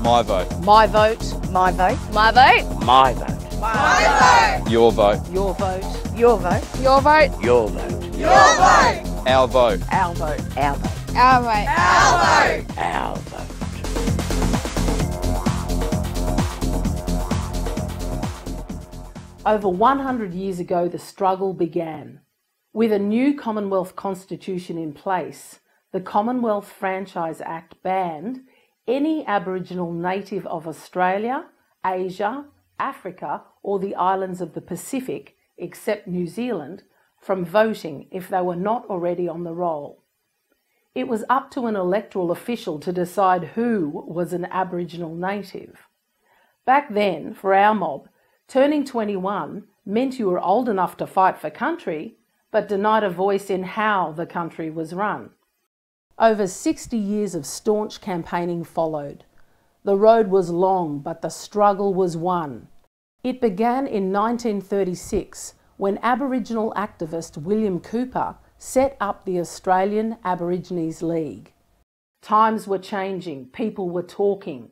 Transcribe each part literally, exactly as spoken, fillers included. My vote. My vote. My vote. My vote. My vote. My vote. Your vote. Your vote. Your vote. Your vote. Your vote. Your vote. Our vote. Our vote. Our vote. Our vote. Our vote. Our vote. Over one hundred years ago, the struggle began. With a new Commonwealth Constitution in place, the Commonwealth Franchise Act banned any Aboriginal native of Australia, Asia, Africa, or the islands of the Pacific, except New Zealand, from voting if they were not already on the roll. It was up to an electoral official to decide who was an Aboriginal native. Back then, for our mob, turning twenty-one meant you were old enough to fight for country, but denied a voice in how the country was run. Over sixty years of staunch campaigning followed. The road was long, but the struggle was won. It began in nineteen thirty-six when Aboriginal activist William Cooper set up the Australian Aborigines League. Times were changing, people were talking.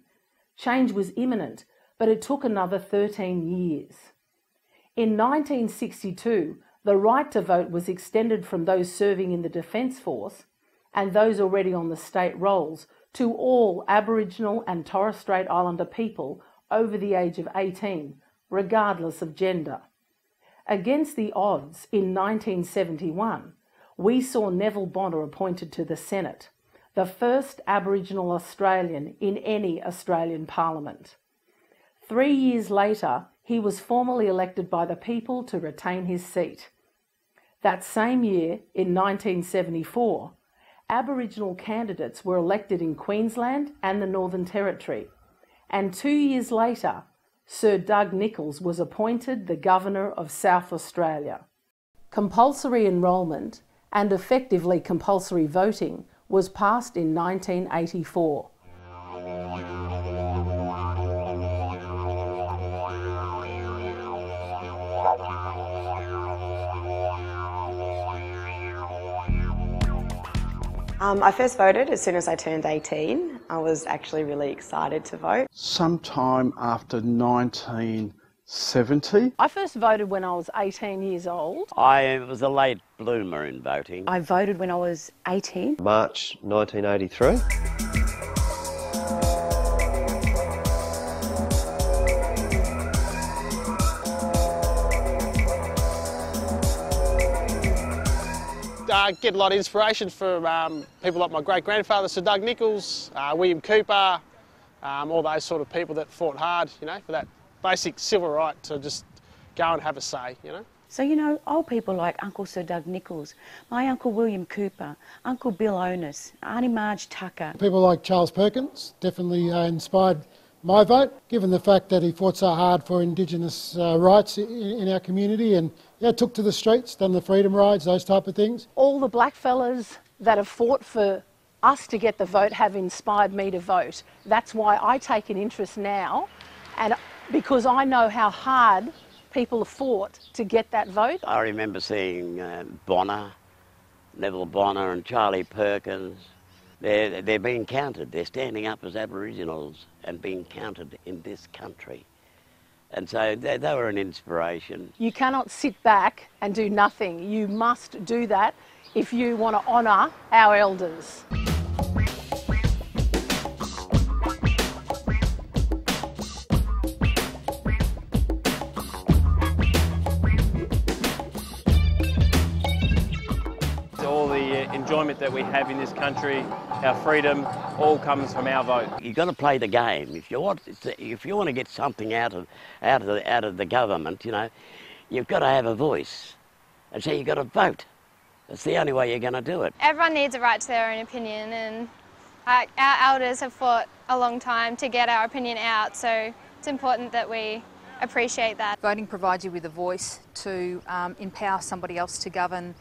Change was imminent, but it took another thirteen years. In nineteen sixty-two, the right to vote was extended from those serving in the Defence Force and those already on the state rolls to all Aboriginal and Torres Strait Islander people over the age of eighteen, regardless of gender. Against the odds, in nineteen seventy-one, we saw Neville Bonner appointed to the Senate, the first Aboriginal Australian in any Australian Parliament. Three years later, he was formally elected by the people to retain his seat. That same year, in nineteen seventy-four, Aboriginal candidates were elected in Queensland and the Northern Territory, and two years later, Sir Doug Nicholls was appointed the Governor of South Australia. Compulsory enrolment and effectively compulsory voting was passed in nineteen eighty-four. Um, I first voted as soon as I turned eighteen. I was actually really excited to vote. Sometime after nineteen seventy. I first voted when I was eighteen years old. I was a late bloomer in voting. I voted when I was eighteen. March nineteen eighty-three. I get a lot of inspiration from um, people like my great-grandfather, Sir Doug Nicholls, uh, William Cooper, um, all those sort of people that fought hard, you know, for that basic civil right to just go and have a say, you know. So, you know, old people like Uncle Sir Doug Nicholls, my Uncle William Cooper, Uncle Bill Onus, Auntie Marge Tucker. People like Charles Perkins definitely uh, inspired my vote, given the fact that he fought so hard for Indigenous uh, rights in, in our community and yeah, took to the streets, done the freedom rides, those type of things. All the black fellas that have fought for us to get the vote have inspired me to vote. That's why I take an interest now, and because I know how hard people have fought to get that vote. I remember seeing uh, Bonner, Neville Bonner and Charlie Perkins. They're, they're being counted, they're standing up as Aboriginals and being counted in this country. And so they, they were an inspiration. You cannot sit back and do nothing. You must do that if you want to honour our elders. Enjoyment that we have in this country, our freedom, all comes from our vote. You've got to play the game. If you want, if you want to get something out of, out of the, out of the government, you know, you've got to have a voice, and so you've got to vote. That's the only way you're going to do it. Everyone needs a right to their own opinion, and our, our elders have fought a long time to get our opinion out. So it's important that we appreciate that. Voting provides you with a voice to um, empower somebody else to govern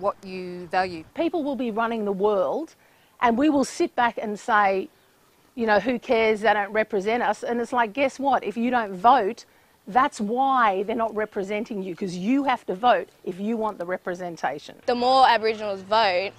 what you value. People will be running the world and we will sit back and say, you know, who cares, they don't represent us. And it's like, guess what, if you don't vote, that's why they're not representing you, because you have to vote if you want the representation. The more Aboriginals vote,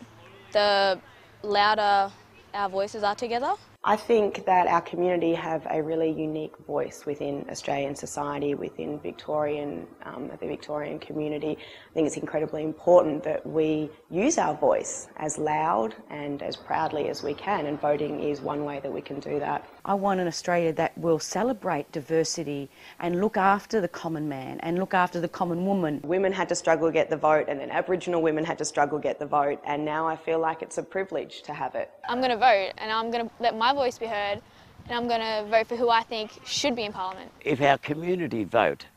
the louder our voices are together. I think that our community have a really unique voice within Australian society, within Victorian, um, the Victorian community. I think it's incredibly important that we use our voice as loud and as proudly as we can, and voting is one way that we can do that. I want an Australia that will celebrate diversity and look after the common man and look after the common woman. Women had to struggle to get the vote, and then Aboriginal women had to struggle to get the vote, and now I feel like it's a privilege to have it. I'm going to vote and I'm going to let my voice be heard, and I'm going to vote for who I think should be in Parliament. If our community vote,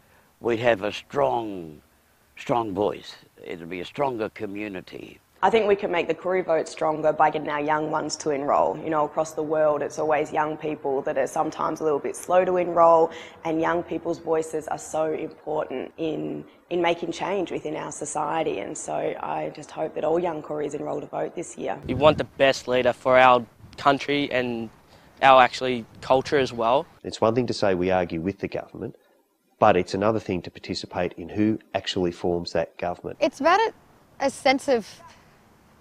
we'd have a strong, strong voice. It'll be a stronger community. I think we can make the Koori vote stronger by getting our young ones to enrol. You know, across the world it's always young people that are sometimes a little bit slow to enrol, and young people's voices are so important in, in making change within our society, and so I just hope that all young Koori's enrol to vote this year. You want the best leader for our country and our actually culture as well. It's one thing to say we argue with the government, but it's another thing to participate in who actually forms that government. It's about a, a sense of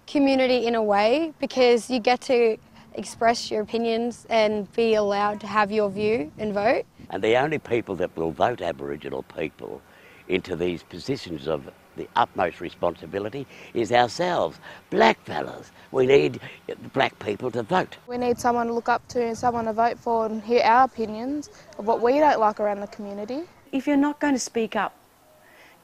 community in a way, because you get to express your opinions and be allowed to have your view and vote. And the only people that will vote Aboriginal people into these positions of the utmost responsibility is ourselves, black fellas. We need black people to vote. We need someone to look up to and someone to vote for and hear our opinions of what we don't like around the community. If you're not going to speak up,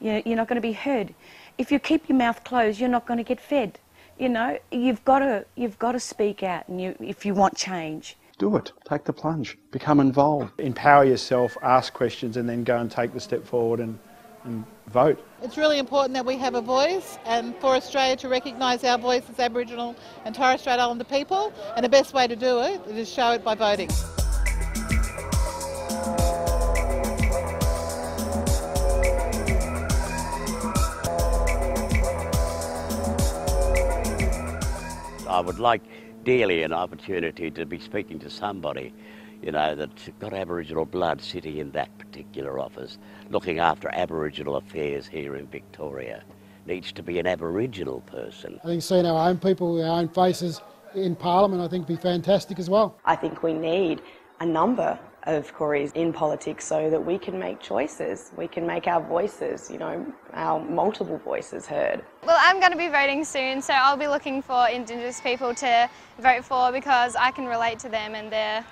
you're not going to be heard. If you keep your mouth closed, you're not going to get fed. You know, you've got to, you've got to speak out, and you, if you want change. Do it. Take the plunge. Become involved. Empower yourself, ask questions, and then go and take the step forward and, and vote. It's really important that we have a voice, and for Australia to recognise our voice as Aboriginal and Torres Strait Islander people, and the best way to do it is show it by voting. I would like dearly an opportunity to be speaking to somebody, you know, that's got Aboriginal blood sitting in that particular office, looking after Aboriginal affairs here in Victoria. Needs to be an Aboriginal person. I think seeing our own people, our own faces in Parliament, I think would be fantastic as well. I think we need a number of Koori's in politics so that we can make choices, we can make our voices, you know, our multiple voices heard. Well, I'm going to be voting soon, so I'll be looking for Indigenous people to vote for, because I can relate to them and they're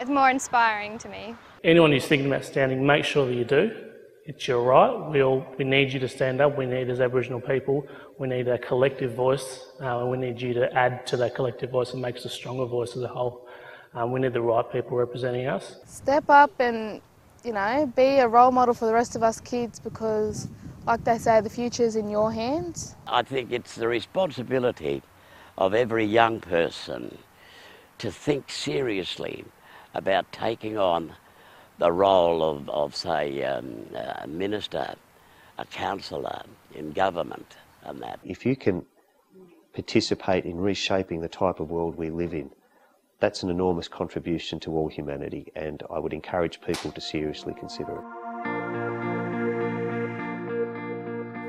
it's more inspiring to me. Anyone who's thinking about standing, make sure that you do. It's your right. We all we need you to stand up. We need, as Aboriginal people, we need a collective voice, uh, and we need you to add to that collective voice and make us a stronger voice as a whole. Um, we need the right people representing us. Step up and, you know, be a role model for the rest of us kids, because, like they say, the future's in your hands. I think it's the responsibility of every young person to think seriously about taking on the role of, of say, um, a minister, a councillor in government and that. If you can participate in reshaping the type of world we live in, that's an enormous contribution to all humanity, and I would encourage people to seriously consider it.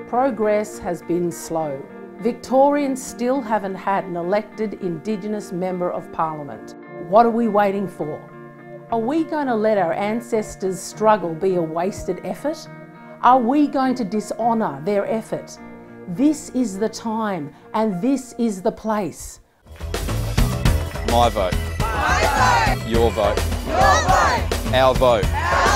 Progress has been slow. Victorians still haven't had an elected Indigenous Member of Parliament. What are we waiting for? Are we going to let our ancestors' struggle be a wasted effort? Are we going to dishonour their effort? This is the time, and this is the place. My vote. My vote. Your vote. Your vote. Our vote. Our